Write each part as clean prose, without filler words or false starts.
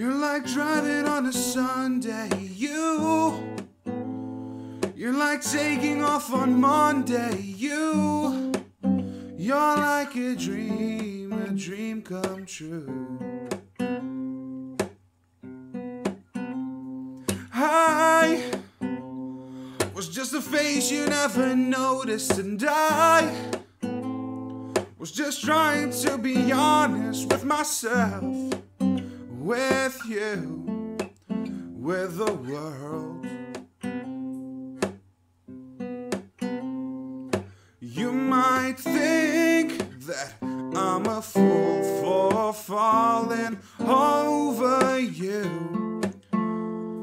You're like driving on a Sunday. You're like taking off on Monday. You're like a dream come true. I was just a face you never noticed, and I was just trying to be honest with myself, with you, with the world. You might think that I'm a fool for falling over you.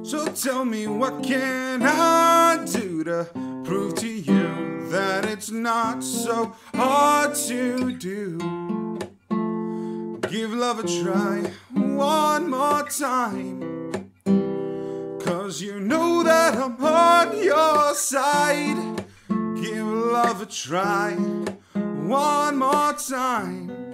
So tell me, what can I do to prove to you that it's not so hard to do? Give love a try one more time, 'cause you know that I'm on your side. Give love a try one more time.